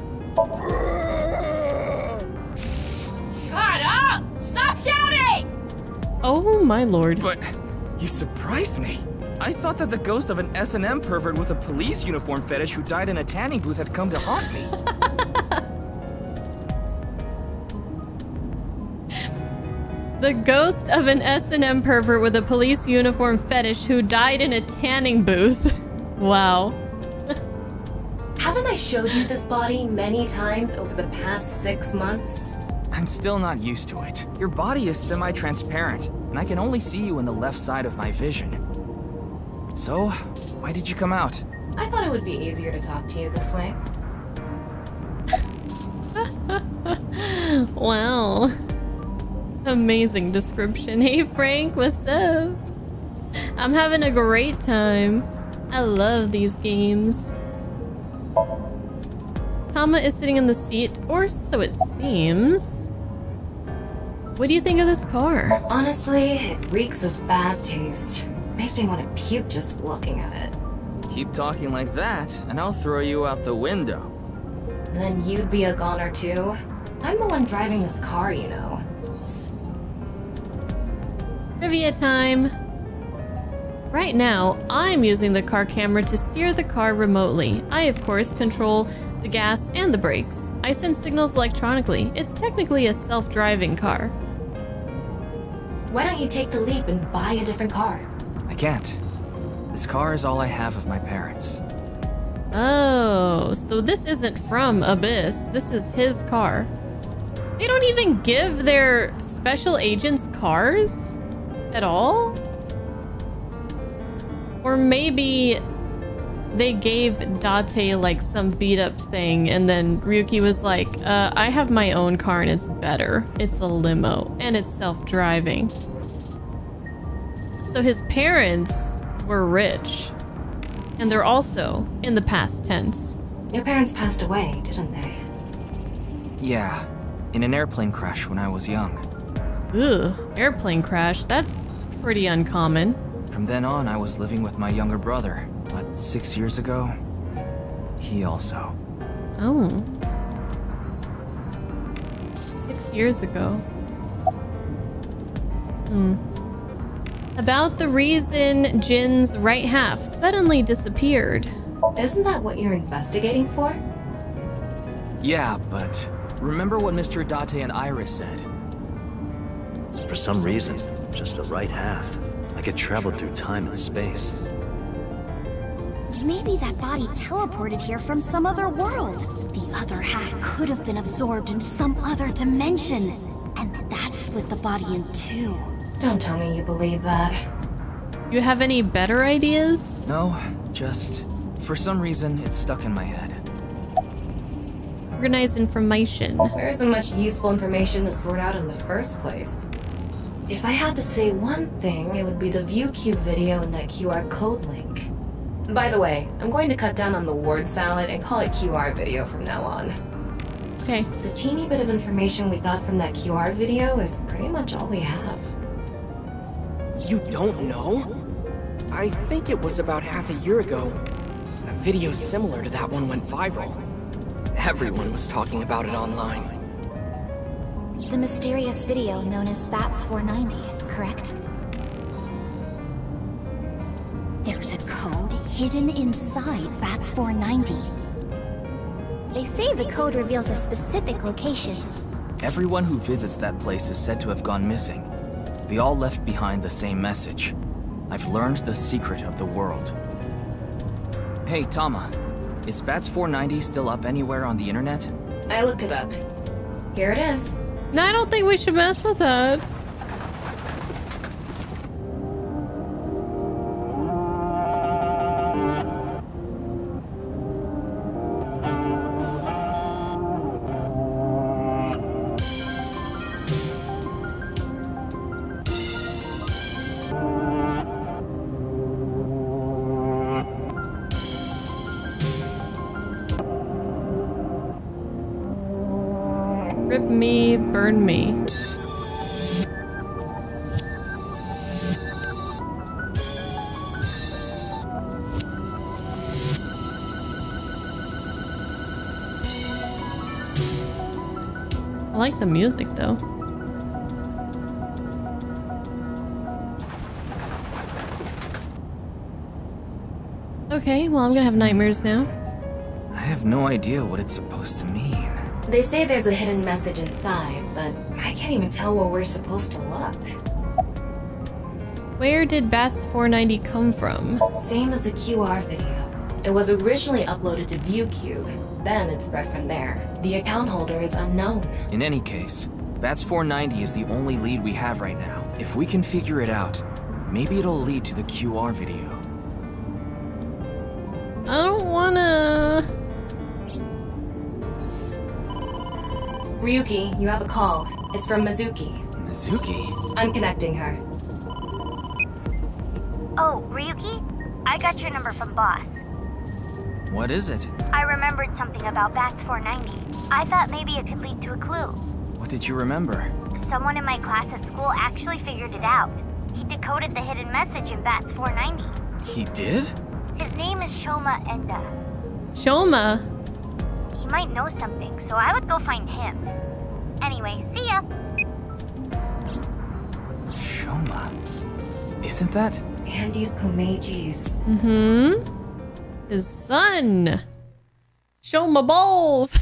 Shut up! Stop shouting! Oh my lord. But you surprised me. I thought that the ghost of an S&M pervert with a police uniform fetish who died in a tanning booth had come to haunt me. The ghost of an S&M pervert with a police uniform fetish who died in a tanning booth. Wow. Haven't I showed you this body many times over the past 6 months? I'm still not used to it. Your body is semi-transparent, and I can only see you in the left side of my vision. So, why did you come out? I thought it would be easier to talk to you this way. Wow. Amazing description. Hey Frank, what's up? I'm having a great time. I love these games. Tama is sitting in the seat, or so it seems. What do you think of this car? Honestly, it reeks of bad taste. Makes me want to puke just looking at it. Keep talking like that, and I'll throw you out the window. Then you'd be a goner too. I'm the one driving this car, you know. Trivia time. Right now, I'm using the car camera to steer the car remotely. I, of course, control the gas and the brakes. I send signals electronically. It's technically a self-driving car. Why don't you take the leap and buy a different car? I can't. This car is all I have of my parents. Oh, so this isn't from Abyss. This is his car. They don't even give their special agents cars at all? Or maybe they gave Date like some beat up thing and then Ryuki was like, I have my own car and it's better. It's a limo and it's self-driving. So his parents were rich and they're also in the past tense. Your parents passed away, didn't they? Yeah, in an airplane crash when I was young. Ooh, airplane crash, that's pretty uncommon. From then on, I was living with my younger brother, but 6 years ago, he also. Oh. 6 years ago. Hmm. About the reason Jin's right half suddenly disappeared. Isn't that what you're investigating for? Yeah, but remember what Mr. Date and Iris said. For some reason, just the right half. I could travel through time and space. Maybe that body teleported here from some other world. The other half could have been absorbed into some other dimension. And that split the body in two. Don't tell me you believe that. You have any better ideas? No, just for some reason it's stuck in my head. Organized information. There isn't much useful information to sort out in the first place. If I had to say one thing, it would be the ViewCube video and that QR code link. By the way, I'm going to cut down on the word salad and call it QR video from now on. Okay. The teeny bit of information we got from that QR video is pretty much all we have. You don't know? I think it was about half a year ago. A video similar to that one went viral. Everyone was talking about it online. The mysterious video known as Bats 490, correct? There's a code hidden inside Bats 490. They say the code reveals a specific location. Everyone who visits that place is said to have gone missing. They all left behind the same message. I've learned the secret of the world. Hey, Tama. Is Bats 490 still up anywhere on the internet? I looked it up. Here it is. No, I don't think we should mess with that. Rip me, burn me. I like the music though. Okay, well, I'm gonna have nightmares now. I have no idea what it's supposed to mean. They say there's a hidden message inside, but I can't even tell where we're supposed to look. Where did Bats 490 come from? Same as the QR video. It was originally uploaded to ViewCube, then it's read from there. The account holder is unknown. In any case, Bats 490 is the only lead we have right now. If we can figure it out, maybe it'll lead to the QR video. I don't wanna... Ryuki, you have a call. It's from Mizuki. Mizuki? I'm connecting her. Oh, Ryuki? I got your number from boss. What is it? I remembered something about Bats 490. I thought maybe it could lead to a clue. What did you remember? Someone in my class at school actually figured it out. He decoded the hidden message in Bats 490. He did? His name is Shoma Enda. Shoma? He might know something, so I would go find him. Anyway, see ya. Shoma? Isn't that Andy's Komeji's? Mm-hmm. His son. Shoma balls.